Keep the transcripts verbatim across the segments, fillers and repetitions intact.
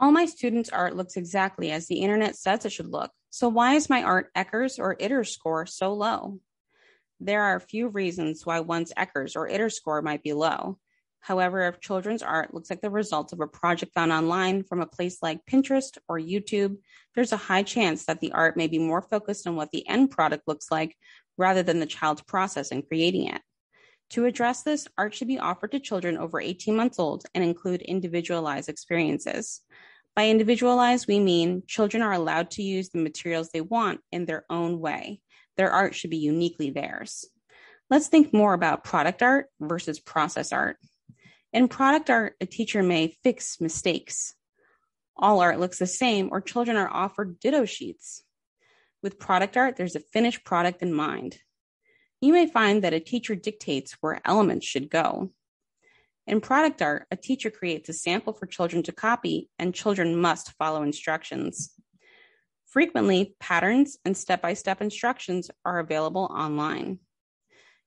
All my students' art looks exactly as the internet says it should look. So why is my art ECERS or ITERS score so low? There are a few reasons why one's ECERS or ITERS score might be low. However, if children's art looks like the result of a project found online from a place like Pinterest or YouTube, there's a high chance that the art may be more focused on what the end product looks like rather than the child's process in creating it. To address this, art should be offered to children over eighteen months old and include individualized experiences. By individualized, we mean children are allowed to use the materials they want in their own way. Their art should be uniquely theirs. Let's think more about product art versus process art. In product art, a teacher may fix mistakes. All art looks the same, or children are offered ditto sheets. With product art, there's a finished product in mind. You may find that a teacher dictates where elements should go. In product art, a teacher creates a sample for children to copy, and children must follow instructions. Frequently, patterns and step-by-step instructions are available online.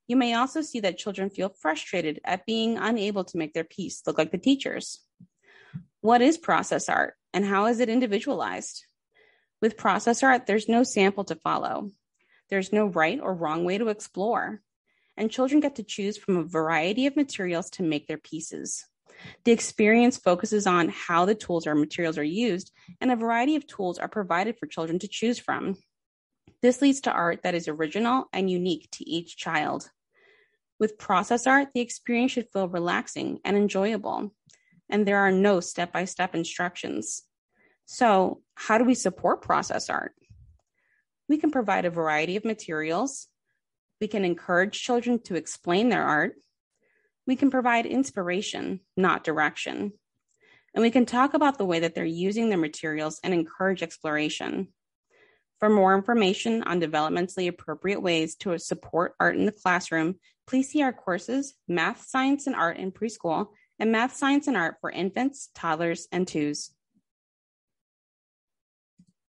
You may also see that children feel frustrated at being unable to make their piece look like the teacher's. What is process art, and how is it individualized? With process art, there's no sample to follow. There's no right or wrong way to explore, and children get to choose from a variety of materials to make their pieces. The experience focuses on how the tools or materials are used, and a variety of tools are provided for children to choose from. This leads to art that is original and unique to each child. With process art, the experience should feel relaxing and enjoyable, and there are no step-by-step instructions. So, how do we support process art? We can provide a variety of materials. We can encourage children to explain their art. We can provide inspiration, not direction. And we can talk about the way that they're using their materials and encourage exploration. For more information on developmentally appropriate ways to support art in the classroom, please see our courses, Math, Science, and Art in Preschool, and Math, Science, and Art for Infants, Toddlers, and Twos.